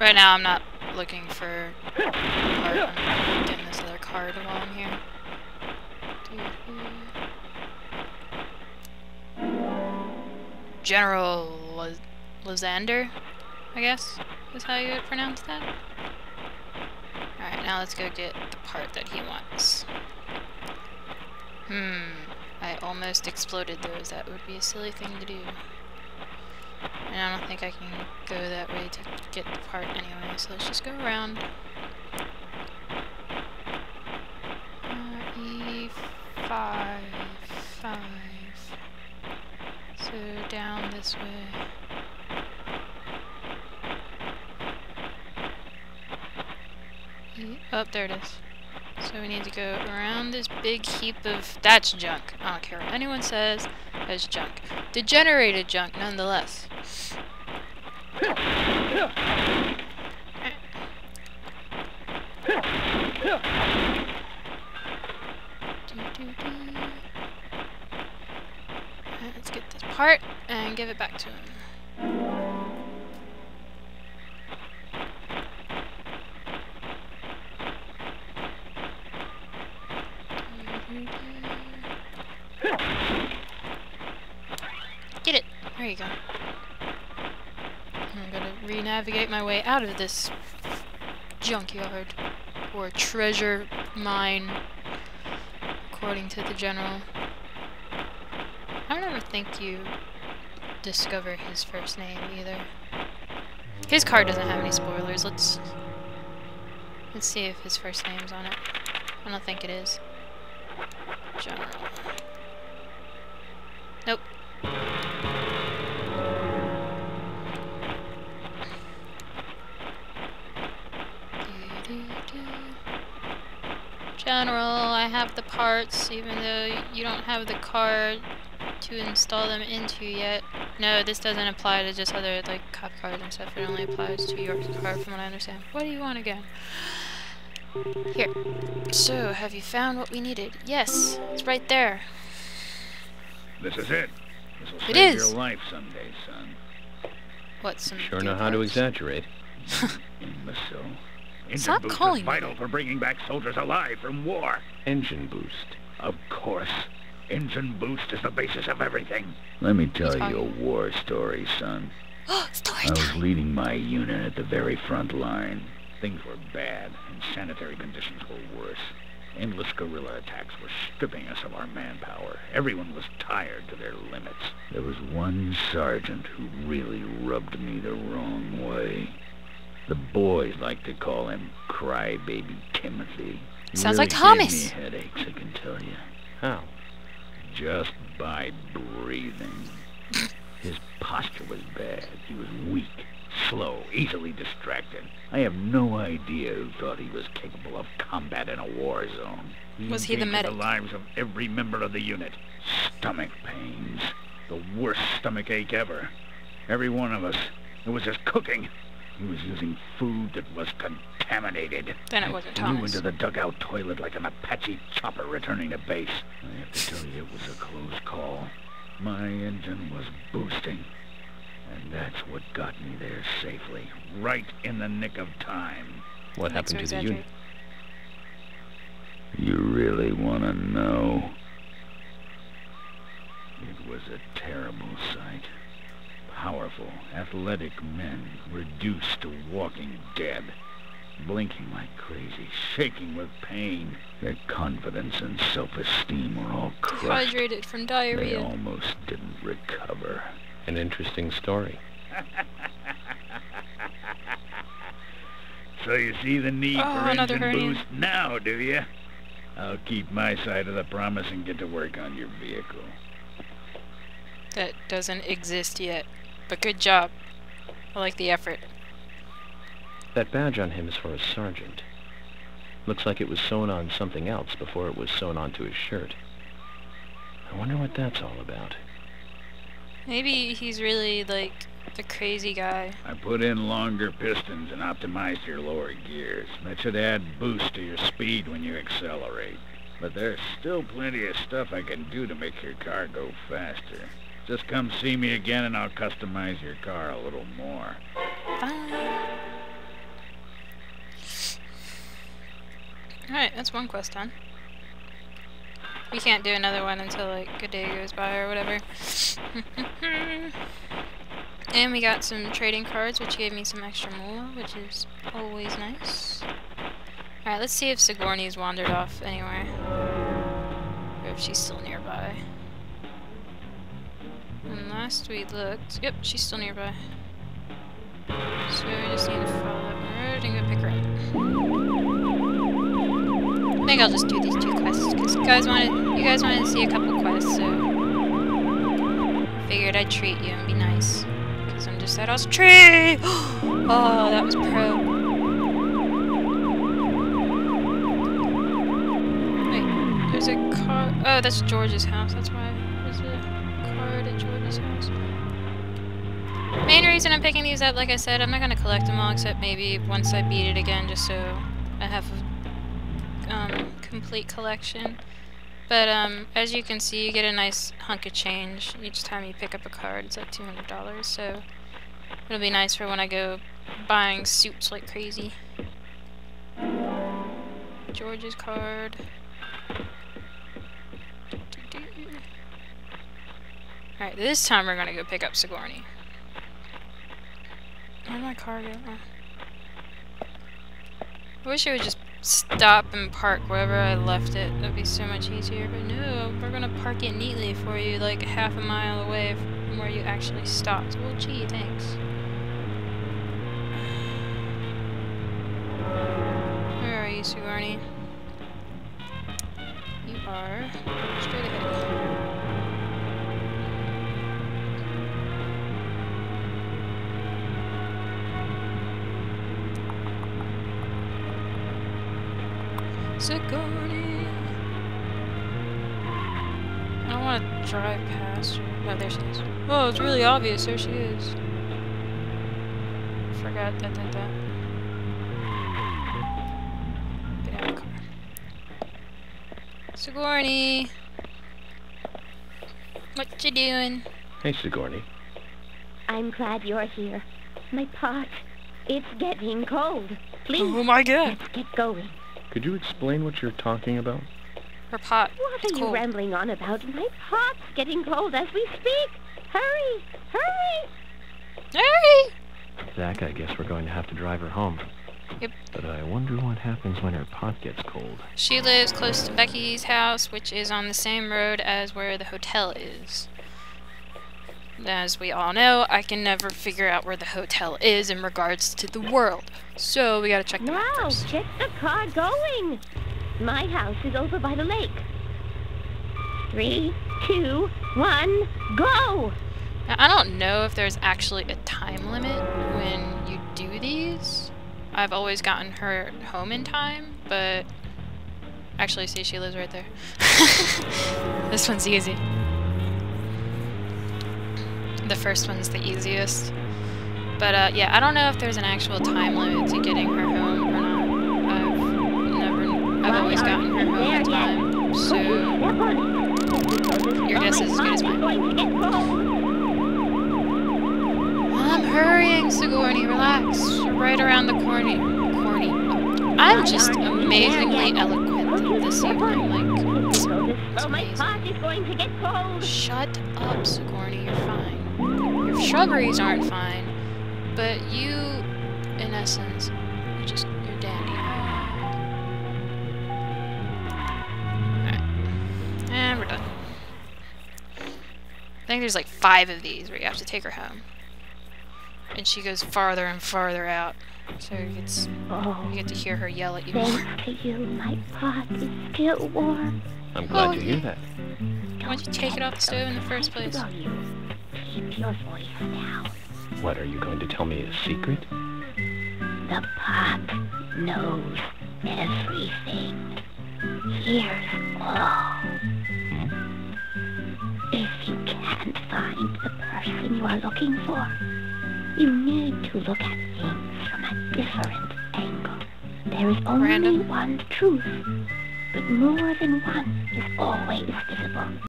Right now I'm not looking for art. I'm getting this other card while I'm here. General Lazander, I guess, is how you would pronounce that. Alright, now let's go get the part that he wants. I almost exploded those. That would be a silly thing to do. And I don't think I can go that way to get the part anyway, so let's just go around. E5, 5. So down this way. Oh, there it is. So we need to go around this big heap of... That's junk. I don't care what anyone says. That's junk. Degenerated junk, nonetheless. Alright, let's get this part and give it back to him. Get it! There you go. I'm gonna re-navigate my way out of this junkyard, or treasure mine, according to the general. I don't ever think you discover his first name, either. His card doesn't have any spoilers. Let's see if his first name's on it. I don't think it is. General. Nope. General, I have the parts, even though you don't have the card to install them into yet. No, this doesn't apply to just other, like, cop cards and stuff. It only applies to your card, from what I understand. What do you want again? Here. So, have you found what we needed? Yes, it's right there. This is it. This will save your life someday, son. What? Sure know how to exaggerate. Imbecile. Stop calling me. Vital for bringing back soldiers alive from war. Engine boost. Of course. Engine boost is the basis of everything. Let me tell you a war story, son. I was leading my unit at the very front line. Things were bad, and sanitary conditions were worse. Endless guerrilla attacks were stripping us of our manpower. Everyone was tired to their limits. There was one sergeant who really rubbed me the wrong way. The boys like to call him Crybaby Timothy. Sounds like Thomas. Gave me headaches, I can tell you. How? Just by breathing. His posture was bad. He was weak, slow, easily distracted. I have no idea who thought he was capable of combat in a war zone. Was he the medic? The lives of every member of the unit. Stomach pains. The worst stomach ache ever. Every one of us. It was just cooking. He was using food that was contaminated. Then it wasn't Thomas. He flew into the dugout toilet like an Apache chopper returning to base. I have to tell you, it was a close call. My engine was boosting. And that's what got me there safely. Right in the nick of time. What happened to the unit? You really want to know? It was a terrible sight. Powerful, athletic men reduced to walking dead, blinking like crazy, shaking with pain. Their confidence and self-esteem were all crushed. Dehydrated from diarrhea. They almost didn't recover. An interesting story. So you see the need for engine boost now, do you? I'll keep my side of the promise and get to work on your vehicle. That doesn't exist yet. But good job. I like the effort. That badge on him is for a sergeant. Looks like it was sewn on something else before it was sewn onto his shirt. I wonder what that's all about. Maybe he's really, like, the crazy guy. I put in longer pistons and optimized your lower gears. That should add boost to your speed when you accelerate. But there's still plenty of stuff I can do to make your car go faster. Just come see me again and I'll customize your car a little more. Bye. Alright, that's one quest done. We can't do another one until like a day goes by or whatever. And we got some trading cards, which gave me some extra moolah, which is always nice. Alright, let's see if Sigourney's wandered off anywhere. Or if she's still nearby. And last we looked... Yep, she's still nearby. So we just need to follow her and go pick her up. I think I'll just do these two quests, because you guys wanted to see a couple quests, so... Figured I'd treat you and be nice. Because I'm just that awesome tree! Oh, that was pro. There's a card. Oh, that's George's house. That's why there's a card at George's house. Main reason I'm picking these up, like I said, I'm not gonna collect them all, except maybe once I beat it again, just so I have a complete collection. But as you can see, you get a nice hunk of change each time you pick up a card. It's like $200, so it'll be nice for when I go buying soups like crazy. George's card. Alright, this time we're gonna go pick up Sigourney. Where'd my car go? Oh. I wish I would just stop and park wherever I left it. That'd be so much easier, but no, we're gonna park it neatly for you, like half a mile away from where you actually stopped. Well, gee, thanks. Where are you, Sigourney? You are straight ahead. Sigourney. I don't want to drive past her. Oh, there she is. Oh, it's really obvious. There she is. Forgot that. Get out of the car. Sigourney! What you doing? Hey, Sigourney. I'm glad you're here. My pot. It's getting cold. Please. Oh my God. Let's get going. Could you explain what you're talking about? Her pot. What are you rambling on about? My pot's getting cold as we speak. Hurry! Hurry! Hurry! Zach, I guess we're going to have to drive her home. Yep. But I wonder what happens when her pot gets cold. She lives close to Becky's house, which is on the same road as where the hotel is. As we all know, I can never figure out where the hotel is in regards to the world. So we gotta check the map first. Now, get the car going! My house is over by the lake. 3, 2, 1, go! Now, I don't know if there's actually a time limit when you do these. I've always gotten her home in time, but... Actually, see, she lives right there. This one's easy. The first one's the easiest. But yeah, I don't know if there's an actual time limit to getting her home or not. I've always gotten her home in time, so your guess is as good as mine. I'm hurrying, Sigourney, relax. You're right around the corner. I'm just amazingly eloquent this evening, like it's amazing. Shut up, Sigourney, you're fine. Your shrubberies aren't fine, but you, in essence, you're dandy. Alright. And we're done. I think there's like 5 of these where you have to take her home. And she goes farther and farther out. So you get to hear her yell at you more. Thanks to you, my pot is still warm. I'm glad to hear that. Why don't you take it off the stove in the first place? Your voice down. What, are you going to tell me a secret? The pot knows everything. Hears all. If you can't find the person you are looking for, you need to look at things from a different angle. There is only one truth, but more than one is always visible.